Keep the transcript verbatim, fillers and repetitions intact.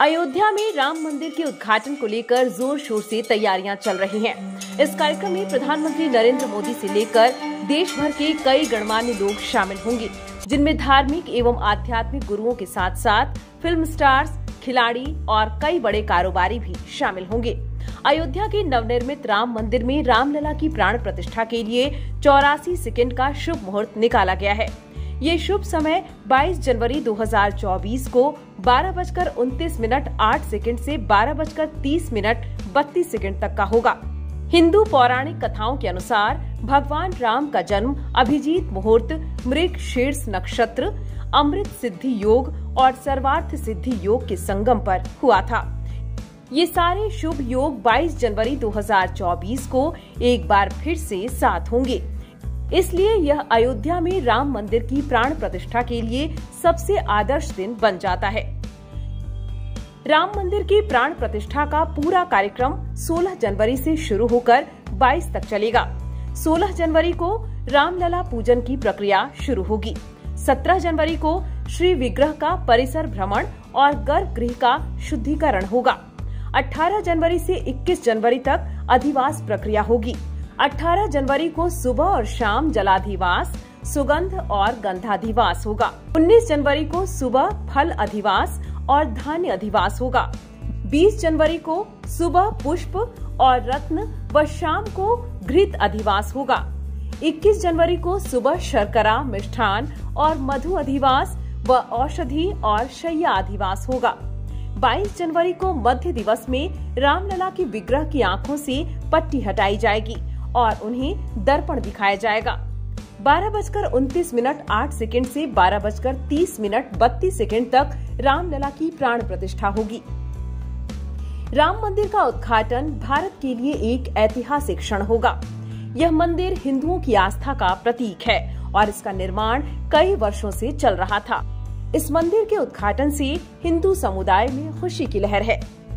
अयोध्या में राम मंदिर के उद्घाटन को लेकर जोर शोर से तैयारियां चल रही हैं। इस कार्यक्रम में प्रधानमंत्री नरेंद्र मोदी से लेकर देश भर के कई गणमान्य लोग शामिल होंगे, जिनमें धार्मिक एवं आध्यात्मिक गुरुओं के साथ साथ फिल्म स्टार्स, खिलाड़ी और कई बड़े कारोबारी भी शामिल होंगे। अयोध्या के नवनिर्मित राम मंदिर में राम लला की प्राण प्रतिष्ठा के लिए चौरासी सेकेंड का शुभ मुहूर्त निकाला गया है। ये शुभ समय बाईस जनवरी दो हजार चौबीस को बारह बजकर उनतीस मिनट आठ सेकंड से बारह बजकर तीस मिनट बत्तीस सेकंड तक का होगा। हिंदू पौराणिक कथाओं के अनुसार भगवान राम का जन्म अभिजीत मुहूर्त, मृगशीर्ष नक्षत्र, अमृत सिद्धि योग और सर्वार्थ सिद्धि योग के संगम पर हुआ था। ये सारे शुभ योग बाईस जनवरी दो हजार चौबीस को एक बार फिर से साथ होंगे, इसलिए यह अयोध्या में राम मंदिर की प्राण प्रतिष्ठा के लिए सबसे आदर्श दिन बन जाता है। राम मंदिर की प्राण प्रतिष्ठा का पूरा कार्यक्रम सोलह जनवरी से शुरू होकर बाईस तक चलेगा। सोलह जनवरी को रामलला पूजन की प्रक्रिया शुरू होगी। सत्रह जनवरी को श्री विग्रह का परिसर भ्रमण और गर्भगृह का शुद्धिकरण होगा। अठारह जनवरी से इक्कीस जनवरी तक अधिवास प्रक्रिया होगी। अठारह जनवरी को सुबह और शाम जलाधिवास, सुगंध और गंधाधिवास होगा। उन्नीस जनवरी को सुबह फल अधिवास और धान्य अधिवास होगा। बीस जनवरी को सुबह पुष्प और रत्न व शाम को घृत अधिवास होगा। इक्कीस जनवरी को सुबह शर्करा, मिष्ठान और मधु अधिवास व औषधि और शैया अधिवास होगा। बाईस जनवरी को मध्य दिवस में रामलला की विग्रह की आंखों से पट्टी हटाई जाएगी और उन्हें दर्पण दिखाया जाएगा। बारह बजकर उनतीस मिनट आठ सेकेंड से बारह बजकर तीस मिनट बत्तीस सेकेंड तक रामलला की प्राण प्रतिष्ठा होगी। राम मंदिर का उद्घाटन भारत के लिए एक ऐतिहासिक क्षण होगा। यह मंदिर हिंदुओं की आस्था का प्रतीक है और इसका निर्माण कई वर्षों से चल रहा था। इस मंदिर के उद्घाटन से हिंदू समुदाय में खुशी की लहर है।